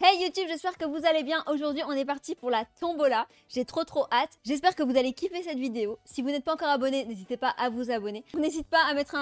Hey YouTube, j'espère que vous allez bien. Aujourd'hui, on est parti pour la tombola. J'ai trop hâte. J'espère que vous allez kiffer cette vidéo. Si vous n'êtes pas encore abonné, n'hésitez pas à vous abonner. N'hésitez pas à mettre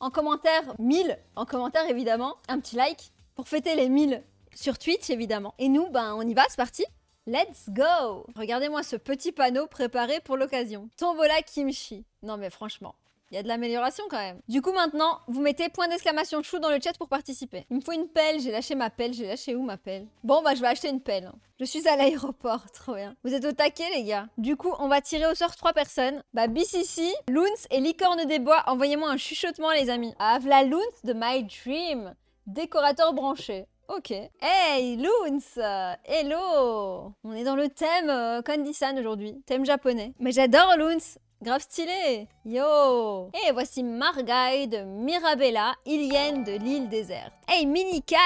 en commentaire 1000, en commentaire évidemment, un petit like pour fêter les 1000 sur Twitch évidemment. Et nous, on y va, c'est parti. Let's go. Regardez-moi ce petit panneau préparé pour l'occasion. Tombola kimchi. Non mais franchement, il y a de l'amélioration quand même. Du coup maintenant, vous mettez point d'exclamation chou dans le chat pour participer. Il me faut une pelle, j'ai lâché ma pelle, j'ai lâché où ma pelle? Bon je vais acheter une pelle. Je suis à l'aéroport, trop bien. Vous êtes au taquet les gars. Du coup, on va tirer au sort 3 personnes. BCC, Loons et Licorne des Bois. Envoyez-moi un chuchotement les amis. Ah, la Loons de My Dream. Décorateur branché. Ok. Hey, Loons! Hello! On est dans le thème Kandisan aujourd'hui, thème japonais. Mais j'adore Loons! Grave stylé! Yo! Et voici Margaï de Mirabella, Ilienne de l'île déserte. Hey, Minicat!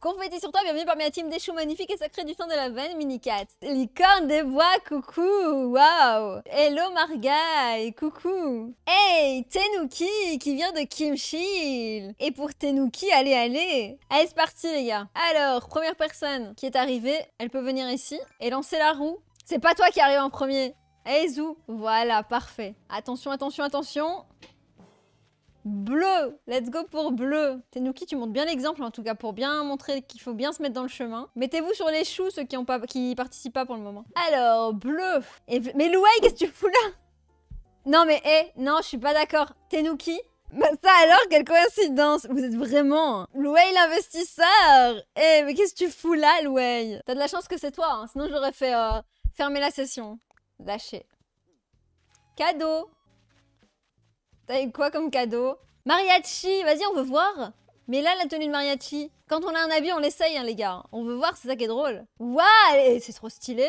Confetti sur toi, bienvenue parmi la team des choux magnifiques et sacrés du sang de la veine, Minicat. Licorne des bois, coucou! Waouh! Hello, Margaï! Coucou! Hey, Tenuki qui vient de Kimchil! Et pour Tenuki, allez, allez! Allez, c'est parti, les gars! Alors, première personne qui est arrivée, elle peut venir ici et lancer la roue. C'est pas toi qui arrive en premier! Hey Zou, voilà, parfait. Attention, attention, attention. Bleu, let's go pour bleu. Tenuki, tu montres bien l'exemple en tout cas pour bien montrer qu'il faut bien se mettre dans le chemin. Mettez-vous sur les choux ceux qui participent pas pour le moment. Alors, bleu. Mais Loué, qu'est-ce que tu fous là? Non mais, non, je suis pas d'accord. Tenuki, ça alors, quelle coïncidence! Vous êtes vraiment... Loué l'investisseur! Mais qu'est-ce que tu fous là, Loué? T'as de la chance que c'est toi, hein, sinon j'aurais fait fermer la session. Lâcher. Cadeau. T'as eu quoi comme cadeau? Mariachi, vas-y, on veut voir. Mais là, la tenue de mariachi. Quand on a un habit, on l'essaye, hein, les gars. On veut voir, c'est ça qui est drôle. Waouh, c'est trop stylé.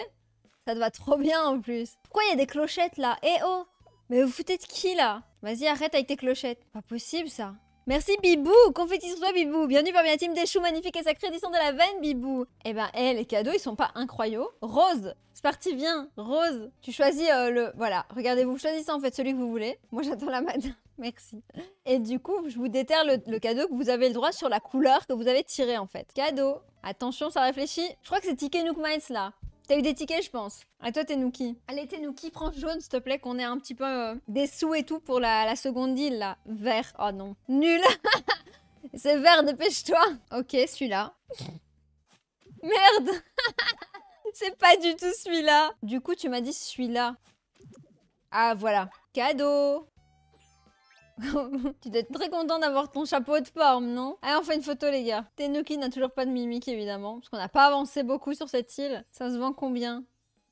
Ça te va trop bien, en plus. Pourquoi il y a des clochettes, là? Oh, mais vous foutez de qui, là? Vas-y, arrête avec tes clochettes. Pas possible, ça. Merci, Bibou. Confetti sur toi, Bibou. Bienvenue parmi la team des choux magnifiques et sacrés du sang de la veine, Bibou. Les cadeaux, ils sont pas incroyaux. Rose. C'est parti, viens, Rose. Tu choisis Voilà, regardez, vous choisissez en fait celui que vous voulez. Moi, j'attends la madame. Merci. Et du coup, je vous déterre le cadeau que vous avez le droit sur la couleur que vous avez tirée, en fait. Cadeau. Attention, ça réfléchit. Je crois que c'est Ticket Nook Miles, là. T'as eu des tickets, je pense. À toi, Tenuki. Allez, Tenuki, prends jaune, s'il te plaît, qu'on ait un petit peu des sous et tout pour la seconde île, là. Vert. Oh non. Nul. C'est vert, dépêche-toi. Ok, celui-là. Merde. C'est pas du tout celui-là. Du coup, tu m'as dit celui-là. Ah, voilà. Cadeau. Tu dois être très content d'avoir ton chapeau de forme, non? Allez, on fait une photo, les gars. Tenuki n'a toujours pas de mimique, évidemment, parce qu'on n'a pas avancé beaucoup sur cette île. Ça se vend combien?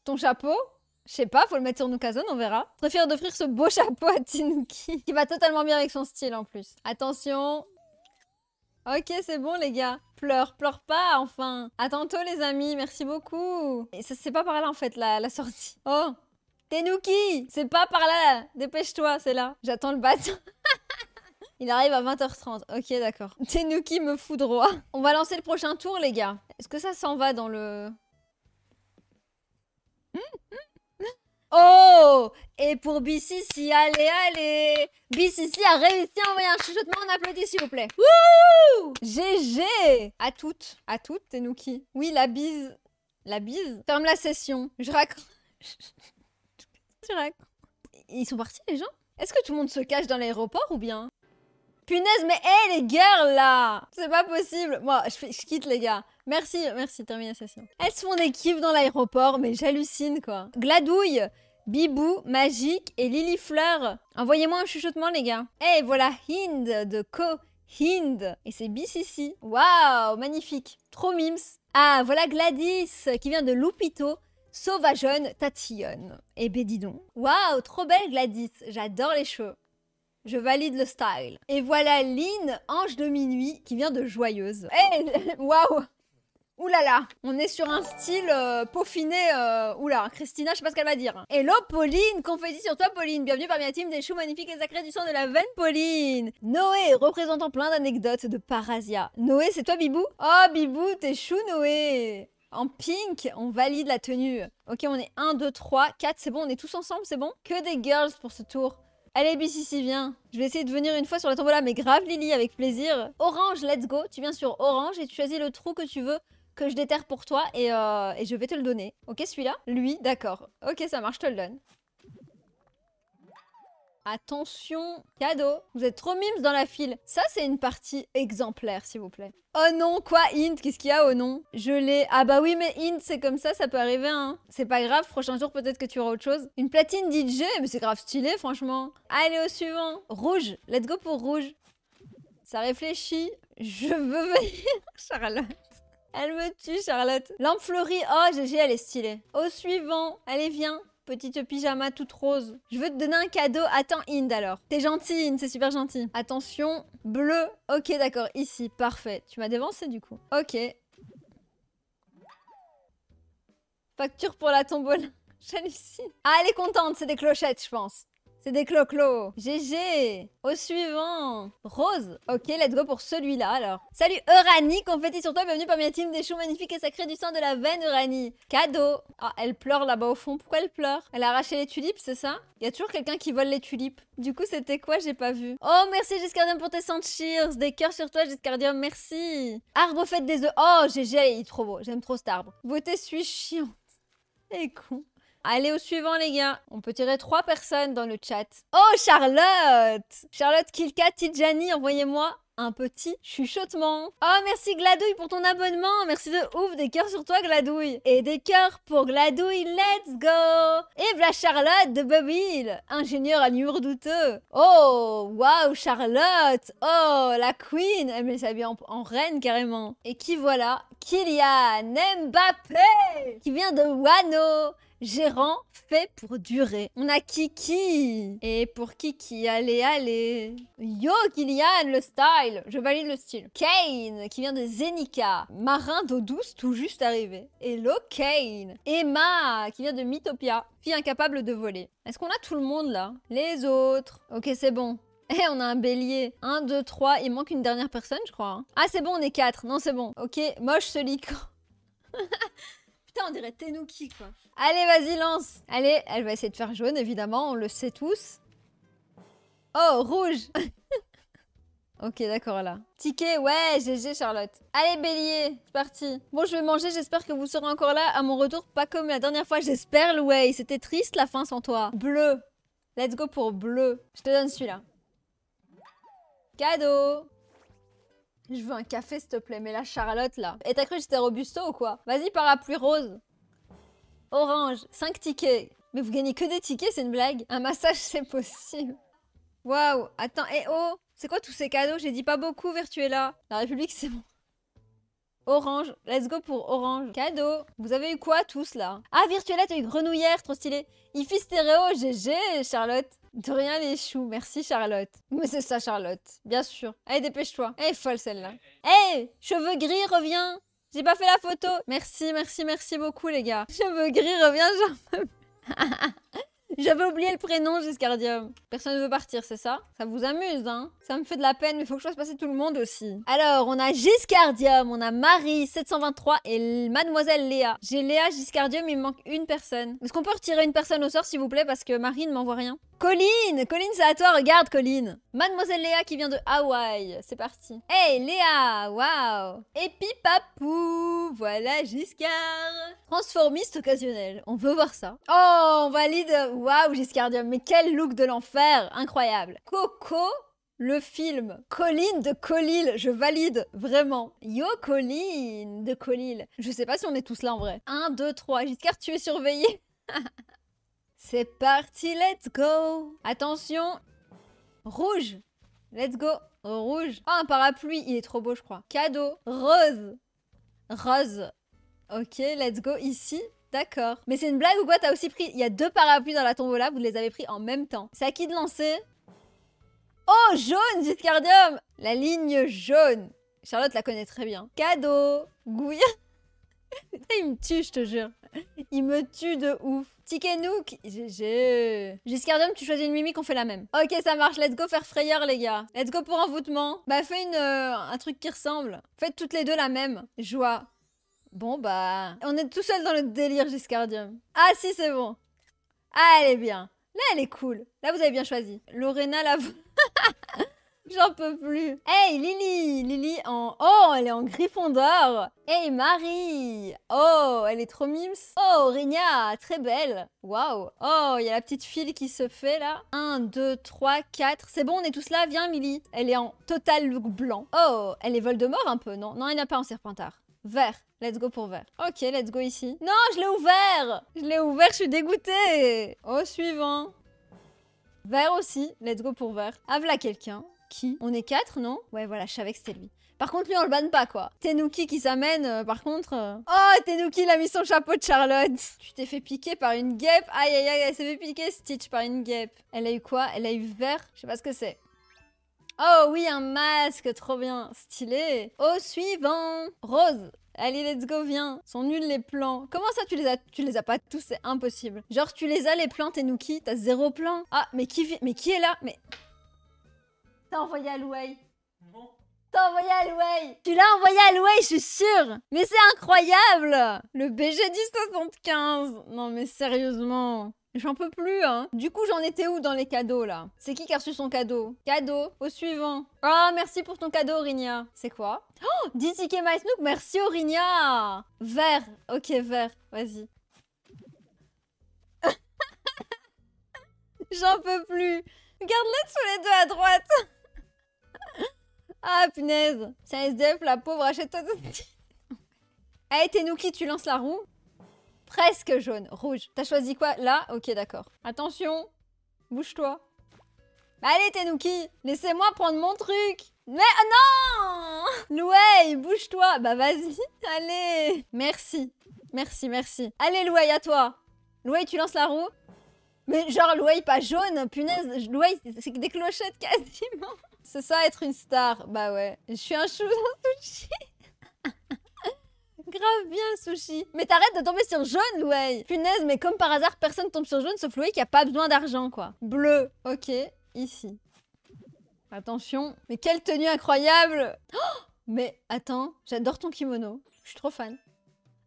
Ton chapeau? Je sais pas, faut le mettre sur Nukazone, on verra. Très fière d'offrir ce beau chapeau à Tenuki, qui va totalement bien avec son style, en plus. Attention. Ok, c'est bon, les gars. Pleure, pleure pas, enfin. À tantôt, les amis, merci beaucoup. Et ça, c'est pas par là, en fait, la sortie. Oh! Tenuki, c'est pas par là. Dépêche-toi, c'est là. J'attends le bateau. Il arrive à 20h30. Ok, d'accord. Tenuki me fout droit. On va lancer le prochain tour, les gars. Est-ce que ça s'en va dans le... Oh! Et pour BCC, allez, allez! BCC a réussi à envoyer un chuchotement, on applaudit s'il vous plaît. Wouh! GG! À toutes, Tenuki. Oui, la bise. La bise? Ferme la session. Je raccroche. Ils sont partis les gens? Est-ce que tout le monde se cache dans l'aéroport ou bien? Punaise mais les girls là! C'est pas possible! Moi je quitte les gars. Merci, merci, termine la session. Elles se font des kiffs dans l'aéroport mais j'hallucine quoi. Gladouille, Bibou, Magique et Lilifleur. Envoyez-moi un chuchotement les gars. Voilà Hind de Hind. Et c'est BCC. Waouh, magnifique. Trop mimes. Ah voilà Gladys qui vient de Loupito. Sauvageonne tatillonne. Ben dis donc. Waouh, trop belle Gladys. J'adore les cheveux. Je valide le style. Et voilà Lynn, ange de minuit, qui vient de Joyeuse. Waouh. Oulala. On est sur un style peaufiné. Oula, Christina, je sais pas ce qu'elle va dire. Hello Pauline, confetti sur toi Pauline. Bienvenue parmi la team des choux magnifiques et sacrés du sang de la veine Pauline. Noé, représentant plein d'anecdotes de Parasia. Noé, c'est toi Bibou? Oh Bibou, t'es chou Noé. En pink, on valide la tenue. Ok, on est 1, 2, 3, 4, c'est bon, on est tous ensemble, c'est bon? Que des girls pour ce tour. Allez, BCC, viens. Je vais essayer de venir une fois sur la tombola, mais grave, Lily, avec plaisir. Orange, let's go. Tu viens sur Orange et tu choisis le trou que tu veux que je déterre pour toi et je vais te le donner. Ok, celui-là? Lui, d'accord. Ok, ça marche, je te le donne. Attention, cadeau. Vous êtes trop mimes dans la file. Ça, c'est une partie exemplaire, s'il vous plaît. Oh non, quoi, Int? Qu'est-ce qu'il y a? Oh non, je l'ai. Ah bah oui, mais Int, c'est comme ça peut arriver, hein. C'est pas grave, prochain jour, peut-être que tu auras autre chose. Une platine DJ, mais c'est grave stylé, franchement. Allez, au suivant. Rouge, let's go pour rouge. Ça réfléchit. Je veux venir, Charlotte. Elle me tue, Charlotte. Lampe fleurie, oh, GG, elle est stylée. Au suivant, allez, viens. Petite pyjama toute rose. Je veux te donner un cadeau. Attends, Inde, alors. T'es gentil, Inde, c'est super gentil. Attention, bleu. Ok, d'accord, ici, parfait. Tu m'as dévancé, du coup. Ok. Facture pour la tombola. J'hallucine. Ah, elle est contente, c'est des clochettes, je pense. C'est des clo-clo. GG. Au suivant. Rose. Ok, let's go pour celui-là, alors. Salut, Uranie. Confetti sur toi. Bienvenue parmi la team des choux magnifiques et sacrés du sang de la veine, Uranie. Cadeau. Ah, elle pleure là-bas au fond. Pourquoi elle pleure? Elle a arraché les tulipes, c'est ça? Il y a toujours quelqu'un qui vole les tulipes. Du coup, c'était quoi? J'ai pas vu. Oh, merci, Giscardium, pour tes 100 cheers. Des cœurs sur toi, Giscardium. Merci. Arbre fête des œufs. Oh, GG. Il est trop beau. J'aime trop cet arbre. Votez, suis chiante. Et con. Allez, au suivant, les gars. On peut tirer 3 personnes dans le chat. Oh, Charlotte! Charlotte, Kilka, Tijani, envoyez-moi un petit chuchotement. Oh, merci, Gladouille, pour ton abonnement. Merci de ouf. Des cœurs sur toi, Gladouille. Et des cœurs pour Gladouille. Let's go! Et voilà Charlotte de Bobille, ingénieure à l'humour douteux. Oh, waouh, Charlotte! Oh, la queen! Elle s'habille en reine, carrément. Et qui voilà? Kylian Mbappé, qui vient de Wano. Gérant fait pour durer. On a Kiki. Et pour Kiki, allez, allez. Yo, Kylian, le style. Je valide le style. Kane, qui vient de Zenika. Marin d'eau douce, tout juste arrivé. Hello, Kane. Emma, qui vient de Mythopia. Fille incapable de voler. Est-ce qu'on a tout le monde, là? Les autres. Ok, c'est bon. Eh, on a un bélier. 1, 2, 3. Il manque une dernière personne, je crois. Hein. Ah, c'est bon, on est 4. Non, c'est bon. Ok, moche ce licorne. Putain, on dirait Tenuki, quoi. Allez, vas-y, lance. Allez, elle va essayer de faire jaune, évidemment, on le sait tous. Oh, rouge. Ok, d'accord, là. Ticket, ouais, GG, Charlotte. Allez, bélier, c'est parti. Bon, je vais manger, j'espère que vous serez encore là à mon retour, pas comme la dernière fois, j'espère, Louis. C'était triste, la fin, sans toi. Bleu. Let's go pour bleu. Je te donne celui-là. Cadeau. Je veux un café, s'il te plaît. Mais la Charlotte, là. Et t'as cru que j'étais robusto ou quoi? Vas-y, parapluie rose. Orange. 5 tickets. Mais vous gagnez que des tickets, c'est une blague. Un massage, c'est possible. Waouh. Attends, eh oh. C'est quoi tous ces cadeaux? J'ai dit pas beaucoup, Virtuella. La République, c'est bon. Orange. Let's go pour orange. Cadeau. Vous avez eu quoi, tous, là? Ah, Virtuella, t'as eu grenouillère. Trop stylé. Ifi stéréo. GG, Charlotte. De rien les choux, merci Charlotte. Mais c'est ça Charlotte, bien sûr. Allez, dépêche-toi. Elle est folle celle-là. Hey, cheveux gris, reviens. J'ai pas fait la photo. Merci, merci, merci beaucoup les gars. Cheveux gris, reviens, j'avais oublié le prénom, Giscardium. Personne ne veut partir, c'est ça? Ça vous amuse, hein? Ça me fait de la peine, mais faut que je fasse passer tout le monde aussi. Alors, on a Giscardium, on a Marie, 723, et Mademoiselle Léa. J'ai Léa, Giscardium, il me manque une personne. Est-ce qu'on peut retirer une personne au sort, s'il vous plaît? Parce que Marie ne m'envoie rien. Colline! Colline, c'est à toi, regarde, Colline. Mademoiselle Léa qui vient de Hawaï. C'est parti. Hey, Léa! Waouh! Epipapou! Voilà, Giscard! Transformiste occasionnel. On veut voir ça. Oh, on valide... Waouh, Giscardium, mais quel look de l'enfer! Incroyable! Coco, le film. Colline de Colille, je valide, vraiment. Yo, Colline de Colille. Je sais pas si on est tous là en vrai. 1, 2, 3, Giscard, tu es surveillé. C'est parti, let's go! Attention, rouge! Let's go, rouge. Oh, un parapluie, il est trop beau, je crois. Cadeau, rose. Rose. Ok, let's go, ici. D'accord. Mais c'est une blague ou quoi? T'as aussi pris... Il y a 2 parapluies dans la tombola, vous les avez pris en même temps. C'est à qui de lancer? Oh, jaune, Giscardium! La ligne jaune. Charlotte la connaît très bien. Cadeau. Gouille. Putain, il me tue, je te jure. Il me tue de ouf. Ticket Nook. GG. Giscardium, tu choisis une mimique, on fait la même. Ok, ça marche. Let's go faire frayeur, les gars. Let's go pour envoûtement. Bah, fais un truc qui ressemble. Faites toutes les deux la même. Joie. Bon bah... On est tout seul dans le délire, Giscardium. Ah si, c'est bon. Allez bien. Là, elle est cool. Là, vous avez bien choisi. Lorena, là, vous... J'en peux plus. Hey, Lily. Lily en... Oh, elle est en Gryffondor. Hey, Marie. Oh, elle est trop mimes. Oh, Aurélia, très belle. Waouh. Oh, il y a la petite file qui se fait, là. 1, 2, 3, 4. C'est bon, on est tous là. Viens, Lily. Elle est en total look blanc. Oh, elle est Voldemort un peu, non? Non, elle n'a pas en Serpentard. Vert. Let's go pour vert. Ok, let's go ici. Non, je l'ai ouvert. Je l'ai ouvert, je suis dégoûtée. Au suivant. Vert aussi. Let's go pour vert. Ah, voilà quelqu'un. Qui? On est 4, non? Ouais, voilà, je savais que c'était lui. Par contre, lui, on le banne pas, quoi. Tenuki qui s'amène, par contre... Oh, Tenuki, il a mis son chapeau de Charlotte. Tu t'es fait piquer par une guêpe. Aïe, aïe, aïe, elle s'est fait piquer, Stitch, par une guêpe. Elle a eu quoi? Elle a eu vert. Je sais pas ce que c'est. Oh oui, un masque, trop bien. Stylé. Au suivant. Rose. Allez, let's go, viens. Sont nuls les plans. Comment ça, tu les as pas tous? C'est impossible. Genre, tu les as, les plans, Tenuki. T'as 0 plan. Ah, mais qui est là? Mais... T'as envoyé à Louay. Non. T'as envoyé à Louay. Tu l'as envoyé à Louay, je suis sûre. Mais c'est incroyable. Le BG du 75. Non mais sérieusement. J'en peux plus, hein. Du coup, j'en étais où dans les cadeaux, là? C'est qui a reçu son cadeau? Cadeau, au suivant. Ah, oh, merci pour ton cadeau, Aurélia. C'est quoi? Oh, 10 tickets My Snook, merci, Aurélia. Vert. Ok, vert. Vas-y. J'en peux plus. Regarde-les tous les deux à droite. Ah, punaise. C'est un SDF, la pauvre, achète-toi de... Hey, Tenuki, tu lances la roue. Presque jaune, rouge. T'as choisi quoi? Là? Ok, d'accord. Attention, bouge-toi. Allez, Tenuki, laissez-moi prendre mon truc. Mais ah, non! Louay, bouge-toi. Bah, vas-y, allez. Merci, merci, merci. Allez, Louay, à toi. Louay, tu lances la roue. Mais genre, Louay pas jaune, punaise, Louay, c'est des clochettes quasiment. C'est ça, être une star. Bah ouais, je suis un chou dans sushi. Grave bien, sushi. Mais t'arrêtes de tomber sur jaune, Louay. Punaise, mais comme par hasard, personne tombe sur jaune, sauf Louay qui a pas besoin d'argent, quoi. Bleu, ok, ici. Attention, mais quelle tenue incroyable. Oh, mais attends, j'adore ton kimono, je suis trop fan.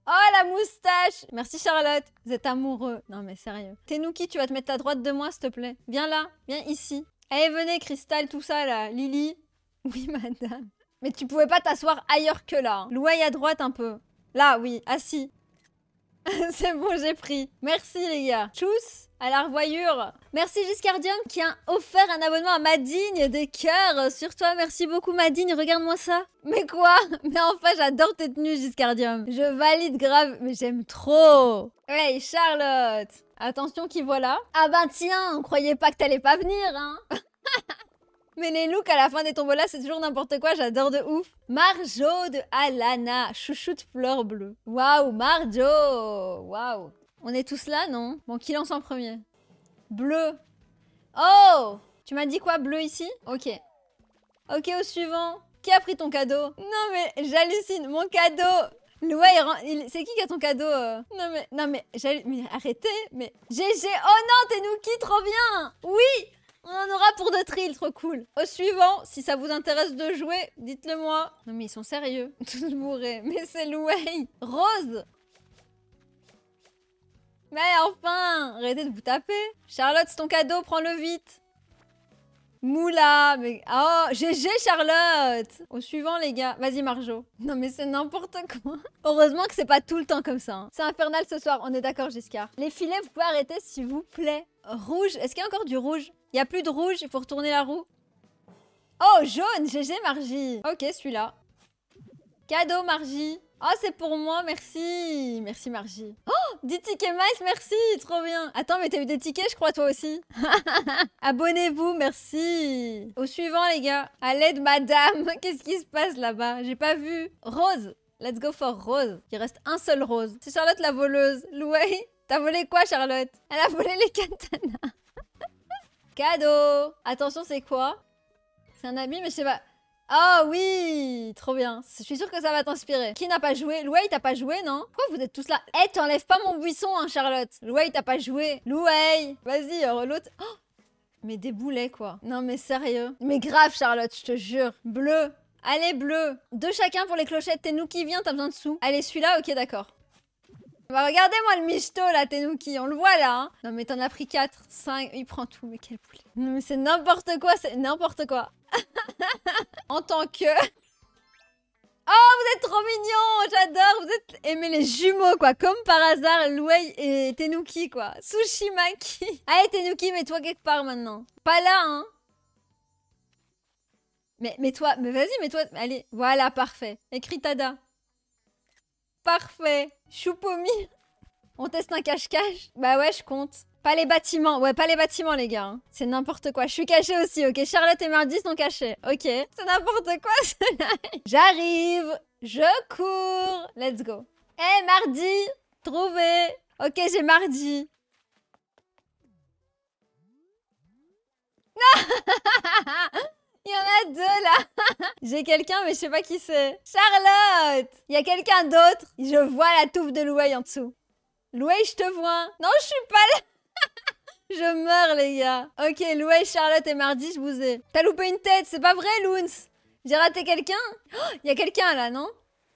Oh, la moustache! Merci, Charlotte. Vous êtes amoureux. Non, mais sérieux. Tenuki, tu vas te mettre à droite de moi, s'il te plaît. Viens là. Viens ici. Allez, venez, Cristal, tout ça, là. Lily. Oui, madame. Mais tu pouvais pas t'asseoir ailleurs que là. Hein. Louay à droite, un peu. Là, oui. Assis. C'est bon, j'ai pris. Merci, les gars. Tchuss. À la revoyure. Merci Giscardium qui a offert un abonnement à Madigne. Des cœurs sur toi. Merci beaucoup Madigne. Regarde-moi ça. Mais quoi? Mais enfin, j'adore tes tenues Giscardium. Je valide grave. Mais j'aime trop. Hey Charlotte. Attention qui voilà. Ah ben tiens, on croyait pas que t'allais pas venir, hein. Mais les looks à la fin des tombolas, c'est toujours n'importe quoi, j'adore de ouf. Marjo de Alana, chouchoute fleur bleue. Waouh, Marjo. Waouh. On est tous là, non? Bon, qui lance en premier? Bleu. Oh! Tu m'as dit quoi? Bleu ici? Ok. Ok, au suivant. Qui a pris ton cadeau? Non, mais j'hallucine. Mon cadeau! Louay, c'est qui a ton cadeau? Non, mais arrêtez. Mais GG. Oh non, t'es nous qui? Trop bien! Oui! On en aura pour d'autres îles, trop cool. Au suivant, si ça vous intéresse de jouer, dites-le moi. Non, mais ils sont sérieux. Tous bourrés. Mais c'est Louay. Rose! Mais enfin, arrêtez de vous taper. Charlotte, c'est ton cadeau, prends-le vite. Moula, mais... Oh, GG Charlotte. Au suivant, les gars. Vas-y, Marjo. Non, mais c'est n'importe quoi. Heureusement que c'est pas tout le temps comme ça. Hein. C'est infernal ce soir, on est d'accord, Giscard. Les filets, vous pouvez arrêter, s'il vous plaît. Rouge, est-ce qu'il y a encore du rouge? Il n'y a plus de rouge, il faut retourner la roue. Oh, jaune, GG Margie. Ok, celui-là. Cadeau, Margie. Ah, oh, c'est pour moi, merci. Merci, Margie. Oh, 10 tickets mice, merci, trop bien. Attends, mais t'as eu des tickets, je crois, toi aussi. Abonnez-vous, merci. Au suivant, les gars. À l'aide, madame. Qu'est-ce qui se passe là-bas? J'ai pas vu. Rose. Let's go for Rose. Il reste un seul Rose. C'est Charlotte la voleuse. Louay, t'as volé quoi, Charlotte? Elle a volé les katanas. Cadeau. Attention, c'est quoi? C'est un habit, mais je sais pas... Ah oui, trop bien. Je suis sûre que ça va t'inspirer. Qui n'a pas joué? Louay, t'as pas joué, non? Pourquoi vous êtes tous là? Eh, hey, t'enlèves pas mon buisson, hein, Charlotte. Louay, t'as pas joué. Louay, vas-y, l'autre... Oh, mais des boulets, quoi. Non, mais sérieux. Mais grave, Charlotte, je te jure. Bleu. Allez, bleu. 2 chacun pour les clochettes. T'es nous qui viens, t'as besoin de sous. Allez, celui-là, ok, d'accord. Bah regardez-moi le michto là, Tenuki, on le voit là hein. Non mais t'en as pris 4, 5, il prend tout, mais quel poulet. Non mais c'est n'importe quoi, c'est n'importe quoi. En tant que... Oh, vous êtes trop mignons, j'adore, vous êtes aimés les jumeaux quoi, comme par hasard, Louei et Tenuki quoi. Sushimaki. Allez Tenuki, mets-toi quelque part maintenant. Pas là hein. Mais toi, mais vas-y, mais toi, allez, voilà, parfait. Écris Tada. Parfait. Choupomi. On teste un cache-cache. Bah ouais, je compte. Pas les bâtiments. Ouais, pas les bâtiments, les gars. Hein. C'est n'importe quoi. Je suis cachée aussi, ok. Charlotte et Mardi sont cachés. Ok. C'est n'importe quoi, cela. J'arrive. Je cours. Let's go. Hé, hey, Mardi. Trouvé. Ok, j'ai Mardi. Non. Il y en a deux là. J'ai quelqu'un mais je sais pas qui c'est. Charlotte. Il y a quelqu'un d'autre. Je vois la touffe de Louei en dessous. Louei, je te vois. Non, je suis pas là. Je meurs les gars. Ok, Louei, Charlotte et Mardi, je vous ai. T'as loupé une tête, c'est pas vrai Loons. J'ai raté quelqu'un. Oh, il y a quelqu'un là, non?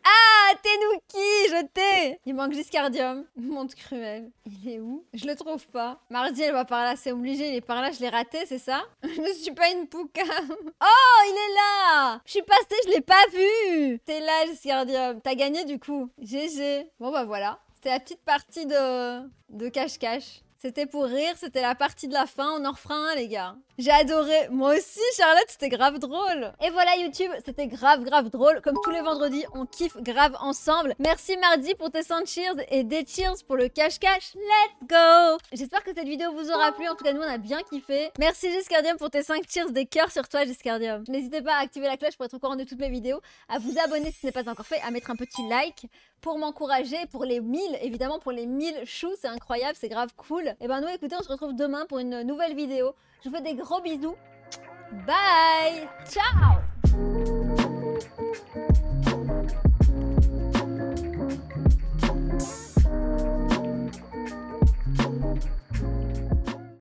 Ah, Tenuki, je t'ai. Il manque Giscardium. Monde cruel. Il est où? Je le trouve pas. Mardi, elle va par là, c'est obligé. Il est par là, je l'ai raté, c'est ça? Je ne suis pas une poucave. Oh, il est là. Je suis passée, je l'ai pas vu. T'es là, Giscardium. T'as gagné du coup. GG. Bon bah voilà. C'était la petite partie de cache-cache. C'était pour rire, c'était la partie de la fin, on en refera un les gars. J'ai adoré, moi aussi Charlotte, c'était grave drôle. Et voilà YouTube, c'était grave drôle. Comme tous les vendredis, on kiffe grave ensemble. Merci Mardi pour tes 100 cheers et des cheers pour le cache-cache. Let's go. J'espère que cette vidéo vous aura plu, en tout cas nous on a bien kiffé. Merci Giscardium pour tes 5 cheers, des cœurs sur toi Giscardium. N'hésitez pas à activer la cloche pour être au courant de toutes mes vidéos, à vous abonner si ce n'est pas encore fait, à mettre un petit like pour m'encourager, pour les 1000, évidemment pour les 1000 choux, c'est incroyable, c'est grave cool. Et ben nous écoutez, on se retrouve demain pour une nouvelle vidéo. Je vous fais des gros bisous. Bye. Ciao.